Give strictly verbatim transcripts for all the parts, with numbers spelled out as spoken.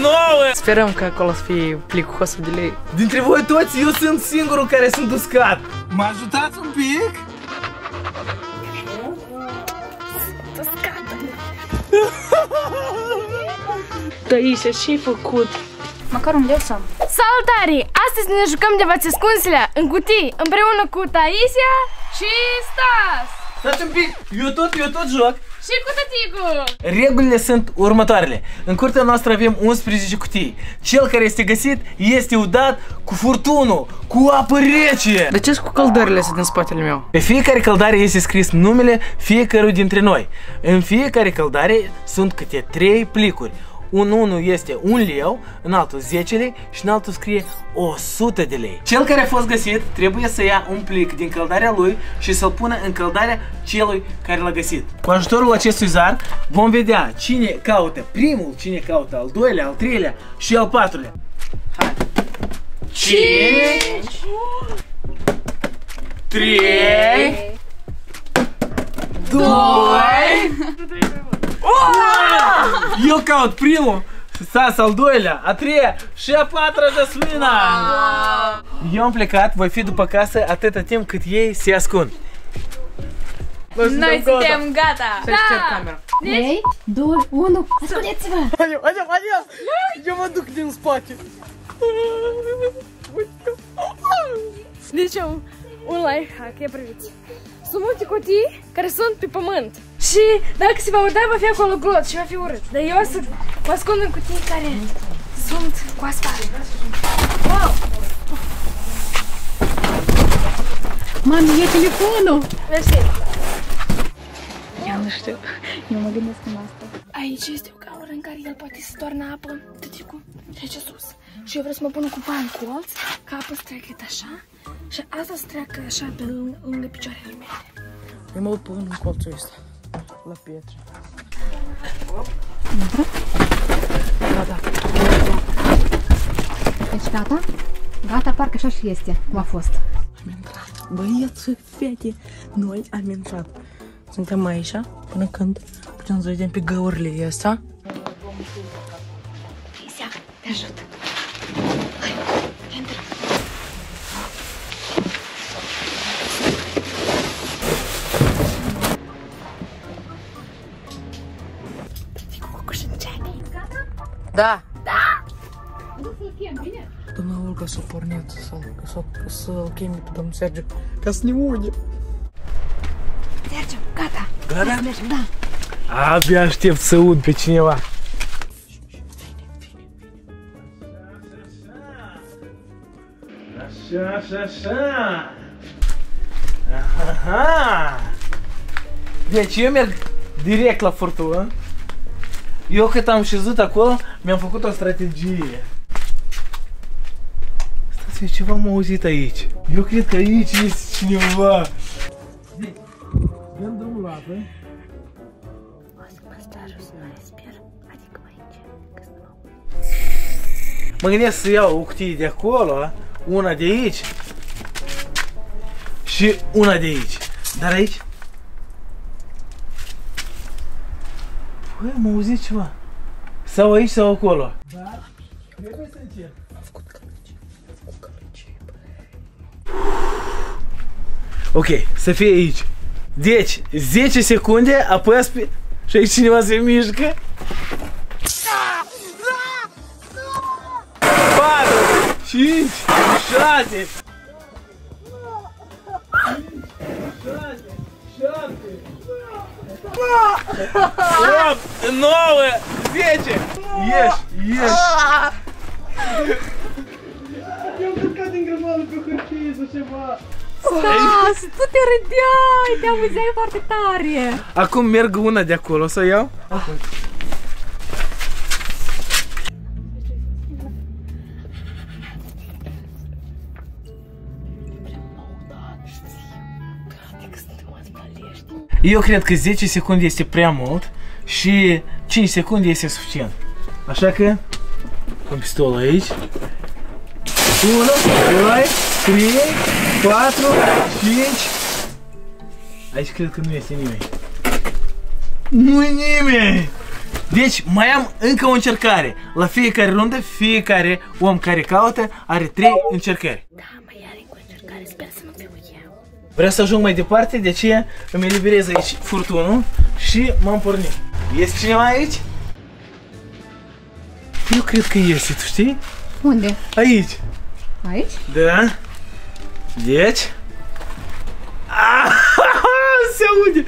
nouă! Sperăm că acolo să fie plicul o sută de lei. Dintre voi toți, eu sunt singurul care sunt uscat. Mă ajutați un pic? Taisia, ce-ai făcut? Măcar un leu să-am. Salutare! Astăzi ne jucăm de v-ați ascunsele în cutii, împreună cu Taisia și Stas. Stați un pic! Eu tot, eu tot joc! Și cu tăticul! Regulile sunt următoarele. În curtea noastră avem unsprezece cutii. Cel care este găsit este udat cu furtunul, cu apă rece! De ce cu căldările astea din spatele meu? Pe fiecare căldare este scris numele fiecăruia dintre noi. În fiecare căldare sunt câte trei plicuri. În unul este un leu, în altul zece lei și în altul scrie o sută de lei. Cel care a fost găsit trebuie să ia un plic din căldarea lui și să-l pună în căldarea celui care l-a găsit. Cu ajutorul acestui zar vom vedea cine caută primul, cine caută al doilea, al treilea și al patrulea. Hai! cinci trei doi Eu caut primul, Stas al doilea, a treia și a patra, Jasmina! Eu am plecat, voi fi după casă atâta timp cât ei se ascund. Noi suntem gata! Da! trei, doi, unu, ascundeți-vă! Adios, adios, adios! Eu mă duc din spate! Deci un life hack, ia priviți! Sunt multe cutii care sunt pe pământ. Și dacă se va uita, va fi acolo glot și va fi urât. Dar eu o să mă ascund în cutii care sunt cu asfalt. Wow! Mami, e telefonul! Mersi! Eu nu știu, eu mă gândesc în asta. Aici este o cameră în care el poate să toarnă apă. Tăticul trece sus. Și eu vreau să mă pun cu bani colț, ca apă să treacă așa. Și asta să treacă așa pe lângă picioarele mele. Eu mă pun în colțul ăsta. La pietre. Da, da. Deci gata? Gata, parcă așa și este. Cum a fost. Am intrat. Băieți, fete, noi am intrat. Suntem aici până când putem să vedem pe găurile astea. Taisia, te ajut. Da! Da! Doamna Olga s-a pornit să-l cheme pe domnul Sergiu ca să ne ude. Sergiu, gata! Gata? Da! Abia aștept să ud pe cineva. Așa, așa, așa! Aha! Deci eu merg direct la furtună. Eu cât am șezut acolo, mi-am făcut o strategie. Stați, eu ceva am auzit aici. Eu cred că aici este cineva. Dăm drumul la apă. O să mă stau să nu respir, adică mai aici. Mă gândesc să iau o cutie de acolo, una de aici și una de aici. Dar aici? Păi, am auzit ceva. Sau aici sau acolo. Da? Trebuie să încerc. Am făcut călăcii. Am făcut călăcii. Ok, să fie aici. Deci, zece secunde, apoi aspe... Și aici cineva se mișcă. patru, cinci, șase, șapte, opt, nouă, zece. Ești, ești. Eu am urcat din grămadă pe hârtie sau ceva. Stas, tu te râdeai, te amuzeai foarte tare. Acum merg una de acolo, o să iau? Eu cred că zece secunde este prea mult și cinci secunde este suficient. Așa că pun pistolul aici. unu, doi, trei, patru, cinci. Aici cred că nu este nimeni. Nu-i nimeni! Deci mai am încă o încercare. La fiecare rundă, fiecare om care caută are trei încercări. Da, mai are o încercare, sper să nu fiu eu. Vreau să ajung mai departe, de aceea îmi eliberez aici furtunul și m-am pornit. Este cineva aici? Eu cred că este, tu știi? Unde? Aici. Aici? Da. Deci. Ah, se aude!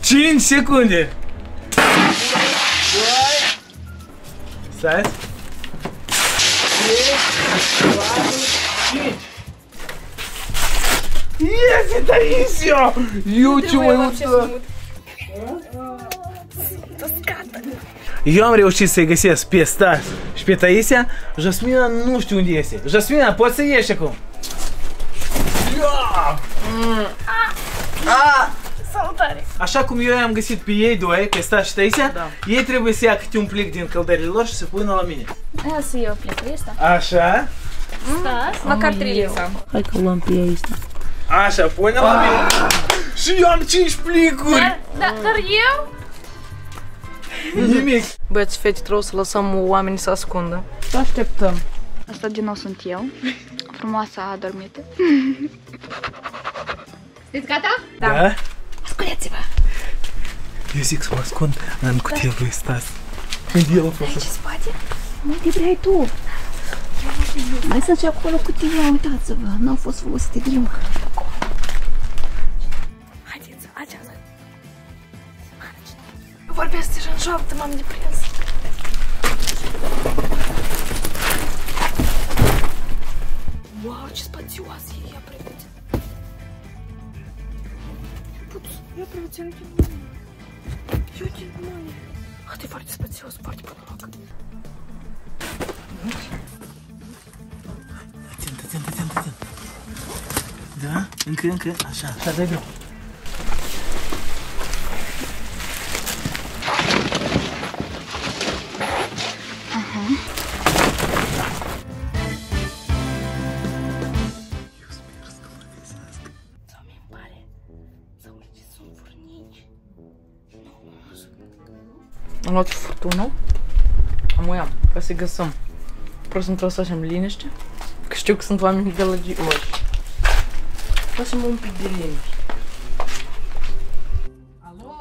cinci secunde. Stai. trei, patru, cinci. Este Taisia! Eu ce mai mult. Eu am reușit să-i găsesc pe Stas și pe Taisia. Jasmina nu știu unde este. Jasmina, poți să ieși acum? Salutare! Așa cum eu am găsit pe ei doi, pe Stas și Taisia, da. Ei trebuie să ia câte un plic din căldările lor și să pună la mine. Ia să iau plicul ăsta. Așa. Stas, măcar trei. Hai că luăm pe ei ăsta. Așa, pune la mine. Și eu am cinci plicuri. Dar, dar, dar eu? Nimic. Băieți, fete, trebuie să lăsăm oamenii să ascundă. Să așteptăm. Asta din nou sunt eu. Frumoasa adormită. Ești gata? Da. Ascundeți-vă. Eu zic să mă ascund în cutia lui Stas. Unde el a fost? Aici spate? Mai debreai tu. Mai să-ți acolo cutia, uitați-vă. N-au fost folosite de loc. Haideți, aceasta. Vorbesc deja în șoaptă, m-am deprins. Wow, ce spațioasă e, ia priveți. Ia priveți, ia din mâine. Asta e foarte spațios, foarte bun loc. Atent, atent, atent, atent. Da? Încă, încă, așa, așa, dai greu. Am luat furtunul, am o iam, ca să-i găsăm. Vreau să-mi trebuie să facem liniște, că știu că sunt oameni de la G-ori. Facem un pic de liniște. Alo?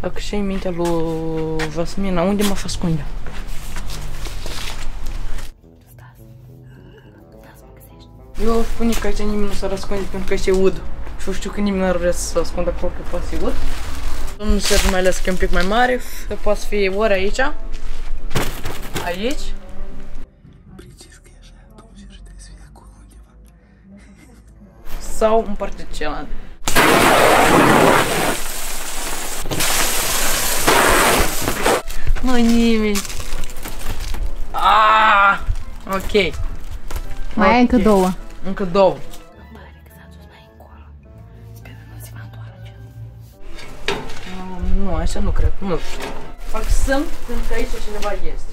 Dacă și-ai mintea lui Vasmina, unde mă fac ascunde? Eu spune că aici nimeni nu s-ar ascunde pentru că aici e ud. Și știu că nimeni nu ar vrea să se ascundă acolo că poate e ud. Domnul Sergiu mai ales că e un pic mai mare, poate fi ori aici, aici. Sau în partea cealaltă. Mă, nimeni. Aaaa, ok. Mai ai încă două. Încă două. Nu, așa nu cred, nu știu. Parcă sunt, pentru că aici cineva este.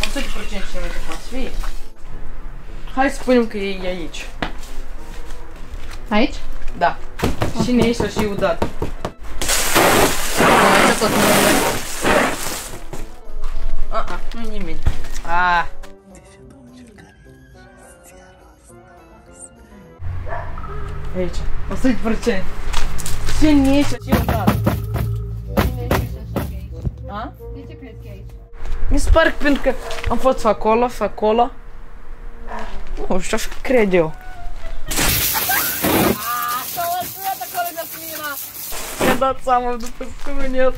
o sută la sută cineva de poate fi. Hai să spunem că e aici. Aici? Da. Okay. Și ne ieșa și udat. Aici tot nu nu nimeni. Ah. Aici, o sută la sută. Și ne ieșa și udat. De ce crezi că e aici? Mi se pare că pentru că am fost acolo, acolo. Nu știu, așa cred eu. Aaaa, s-a lăsat acolo Jasmina! Mi-a dat seama după scâmâniet.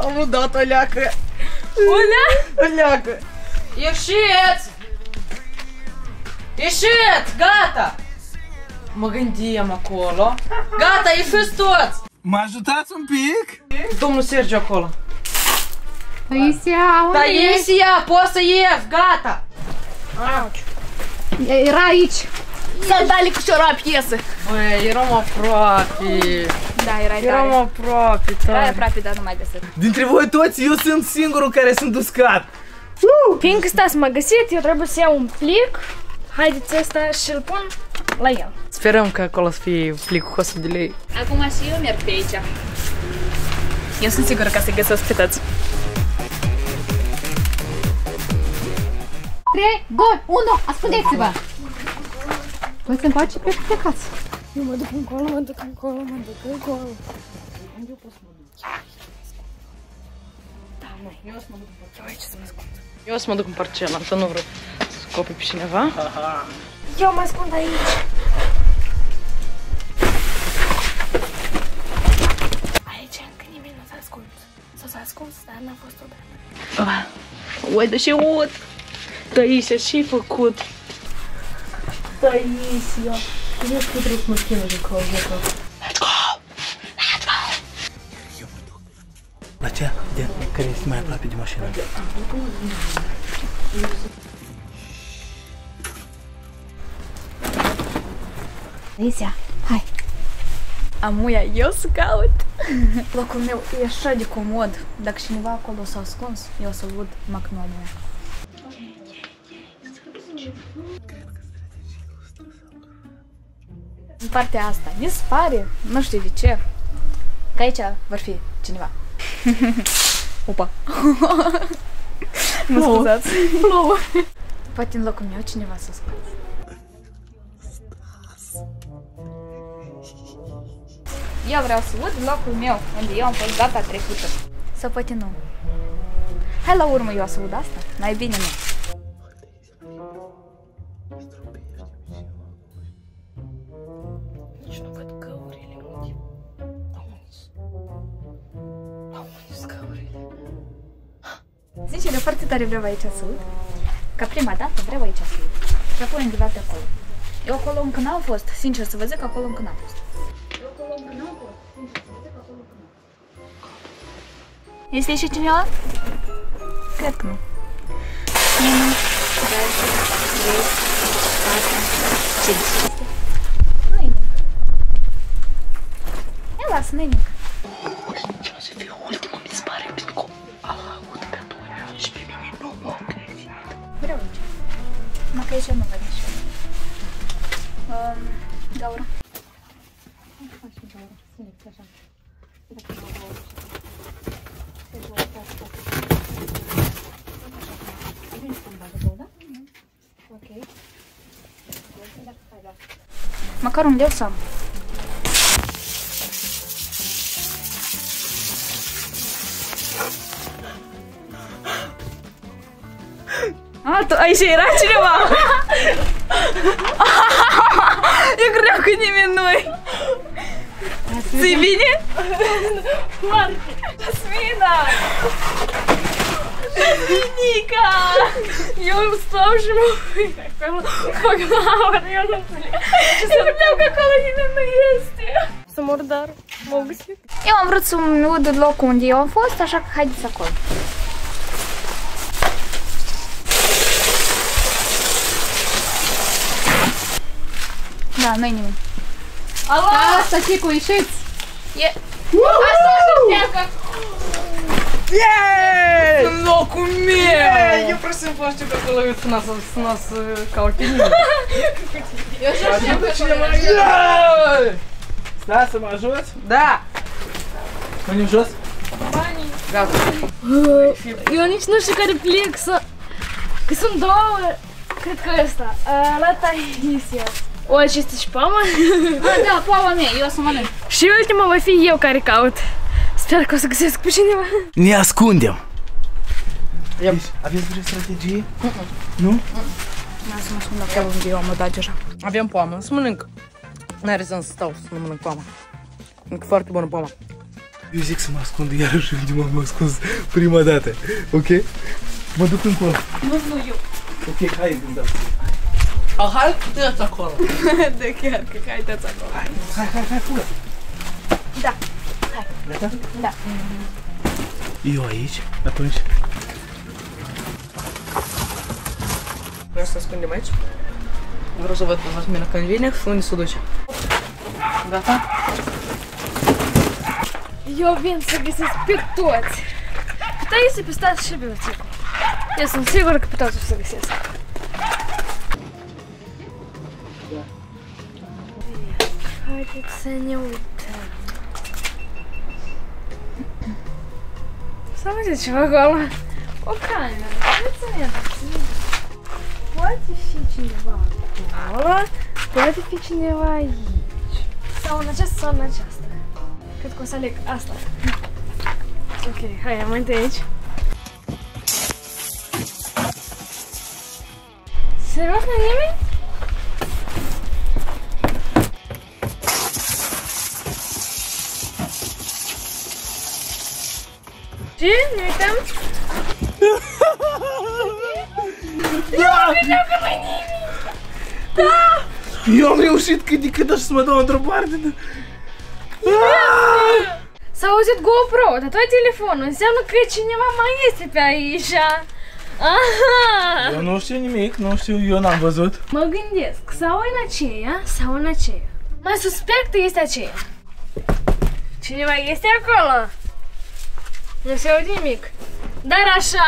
Am udat o leacă. O leacă? Ieșiți! Ieșiți! Gata! Mă gândim acolo. Gata, ieșiți toți! Mă ajutați un pic? Domnul Sergiu acolo. Taisia, Taisia, poți să ieși, gata! Era aici. Sandale cu șorap iese. Băi, eram aproape. Da, erai tare. Eram aproape, tare. Erai aproape, dar nu mai găsit. Dintre voi toți, eu sunt singurul care sunt uscat. Uh! Fiindcă Stas m-a găsit, eu trebuie să iau un plic. Haideți asta și-l pun la el. Sperăm că acolo să fie plicul cu o sută de lei. Acum și eu merg pe aici. Eu sunt sigură că se găsesc pe toți. trei, doi, unu, ascundeți-vă! Voi să-mi faci pe plecați. Eu mă duc încolo, mă duc încolo, mă duc încolo. Eu pot să mă duc. Da, nu, eu o să mă duc în parcela. Eu aici să mă ascund. Eu o să mă duc în parcela, să nu vreau să scopi pe cineva. Eu mă ascund aici. Aici încă nimeni nu s-a ascuns. S-a s-a ascuns, dar n-a fost odată. Uai, de ce ud? Taisia, ce-ai făcut? Taisia, eu că trebuie să mă schimb de acolo. Let's go! Let's go! Eu mă duc. La cea de care este mai aproape de mașină. Taisia, hai! Amuia, eu să caut! Locul meu e așa de comod. Dacă cineva acolo s-a ascuns, eu o să-l văd, numai că nu amuia. În partea asta, mi se pare, nu știu de ce, că aici vor fi cineva. Opa! Mă scuzați! Plouă! Poate în locul meu cineva s-a ascuns. Eu vreau să văd locul meu, unde eu am fost data trecută. Sau poate nu. Hai la urmă eu o să văd asta, mai bine nu. Sincer, eu foarte tare vreau aici să uit. Ca prima dată vreau aici să uit. Și apoi undeva pe acolo. Eu acolo încă n-am fost. Sincer, să vă zic că acolo încă n-am fost. Eu acolo încă n-am fost. Sincer, să vă zic că acolo încă n-am fost. Este și cineva? Cred că nu. unu, doi, trei, patru, cinci. Nu-i nimic. Ia lasă, nu-i nimic. Ce o să fie ultima, mi se pare, pentru că ala aud pe atunci și pe mine nu mă crezi. Vreau aici. Mă că aici nu văd nici eu. Gaură. Așa faci cu gaură, țineți așa. Dacă nu vă urci. Să vă urci asta. Bine să-mi bagă două, da? Ok. Măcar un leu să am. A, tu, aici era cineva? Eu cred că nimeni nu-i. Ți-i bine? Foarte! Jasmina! Jasminica! Eu stau și mă uit acolo. Fac laură, eu nu înțeleg. Eu credeam că acolo nimeni nu este. Sunt murdar, m-au găsit. Eu am vrut să-mi ud locul unde eu am fost, așa că haideți acolo. Da, nu-i nimeni. Alo! Asta, Chico, ieșiți! E... Asta aștepteacă! Yeeeey! În locul meu! Eu vreau să-mi faci pe acolo, eu suna să caut pe nimeni. Eu așa știu că cineva... Yeeeey! Stai să mă ajut? Da! Punem jos? Banii! Gata! Eu nici nu știu care plec să... Că sunt două... Cred că ăsta. La Taisia. O, acesta este și pama? A, da, pama mea, eu o să mănânc. Și ultima va fi eu care caut. Sper că o să găsesc pe cineva. Ne ascundem! Aveți vreo strategie? Nu? Nu, să mă ascund la treabă unde eu am o dat deja. Avem pama, să mănânc. N-are sens să stau să nu mănânc pama. Mănânc foarte bună pama. Eu zic să mă ascund iarăși unde m-am ascuns prima dată, ok? Mă duc încolo. Nu, nu, eu. Ok, hai, gândam. Hai, dă-ți acolo! Da, chiar, că hai, dă-ți acolo! Hai, hai, hai, hai, pula! Da, hai! Gata? Da! Eu aici, atunci... Vreau să ascundem aici? Vreau să văd pe mine când vine și unde se duce. Gata? Eu vin să găsesc pe toți. Pe Taisia, pe Stas și pe Bibliotecu. Eu sunt sigură că pe toți o să găsesc. Haideți să ne uităm. S-a văzut ceva acolo? O cameră. Poate fi cineva acolo, poate fi cineva aici. Sau în aceasta, sau în aceasta. Cred că o să aleg asta. Ok, hai, am întâi aici. Serios, nu-i nimeni? Ce? Ne uităm? Da! Da! Eu am reușit cât de cât așa să mă dau într-o parte. S-a auzit GoPro, dar tot telefonul înseamnă că cineva mai este pe aici. Aha! Eu nu știu nimic, nu știu, eu n-am văzut. Mă gândesc, sau în aceea, sau în aceea. Mai suspectă este aceea. Cineva este acolo. Nu se aude nimic. Dar așa...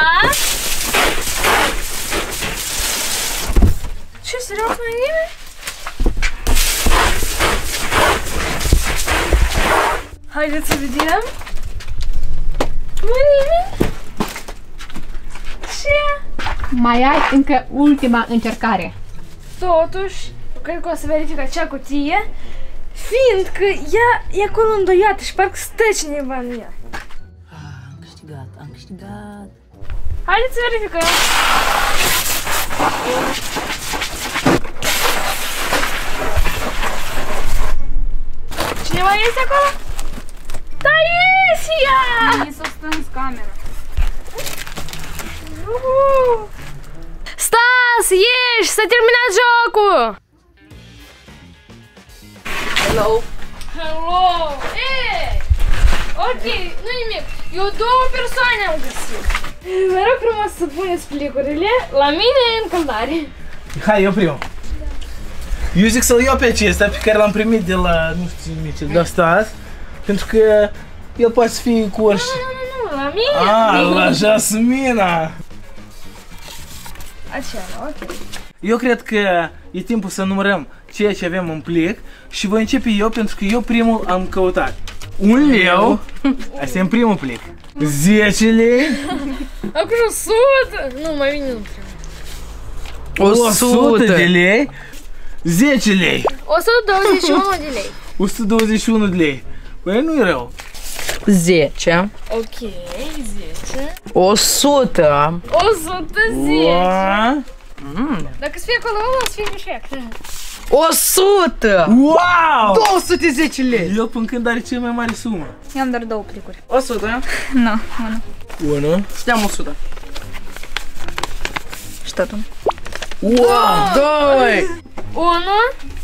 Ce, serios, nu-i nimeni? Haideți să vedem. Nu-i nimeni? Ce? Mai ai încă ultima încercare. Totuși, cred că o să verific acea cutie, fiindcă ea e acolo îndoiată și parcă stă cineva în ea. Gata, am câștigat. Haideți să verificăm. Cineva este acolo? Taisia! Mi s-a stâns camera. Uhu! Stas, ieși! S-a terminat jocul! Hello! Hello! Hey! Ok, nu nimic. Eu două persoane am găsit. Mă rog frumos să puneți plicurile la mine în căldare. Hai, eu primul. Da. Eu zic să-l iau pe acesta pe care l-am primit de la, nu știu ce, de la Stas. Pentru că el poate să fie cu orice. Nu, nu, nu, la mine. Ah, la Jasmina. Aceea, ok. Eu cred că e timpul să numărăm ceea ce avem în plic și voi începe eu pentru că eu primul am căutat. Un leu, asta e în primul plic. zece lei. Acum o sută. Nu, mai bine nu trebuie. o sută de lei. zece lei. o sută douăzeci și unu de lei. o sută douăzeci și unu de lei. Păi nu e rău. zece. Ok, zece. o sută. o sută zece. Mm. Dacă să fie acolo, o să fie perfect. o sută! Wow! două sute zece lei! Eu până când are cea mai mare sumă. I-am doar două plicuri. o sută? Nu, unu. unu? Știam o sută. Și tot unu. Wow! doi! unu,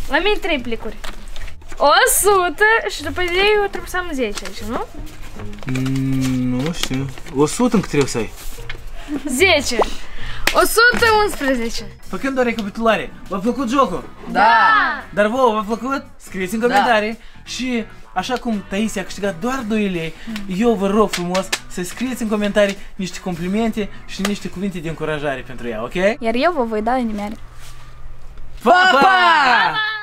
la mine trei plicuri. o sută și după de eu trebuie să am zece aici, nu? Mm, nu știu. o sută încă trebuie să ai. zece! o sută unsprezece. Făcând o recapitulare, v-a plăcut jocul? Da! Dar vouă v-a plăcut? Scrieți în comentarii. Da. Și așa cum Taisia a câștigat doar doi lei, mm. eu vă rog frumos să scrieți în comentarii niște complimente și niște cuvinte de încurajare pentru ea, ok? Iar eu vă voi da inimioare. Pa, pa! Pa, pa!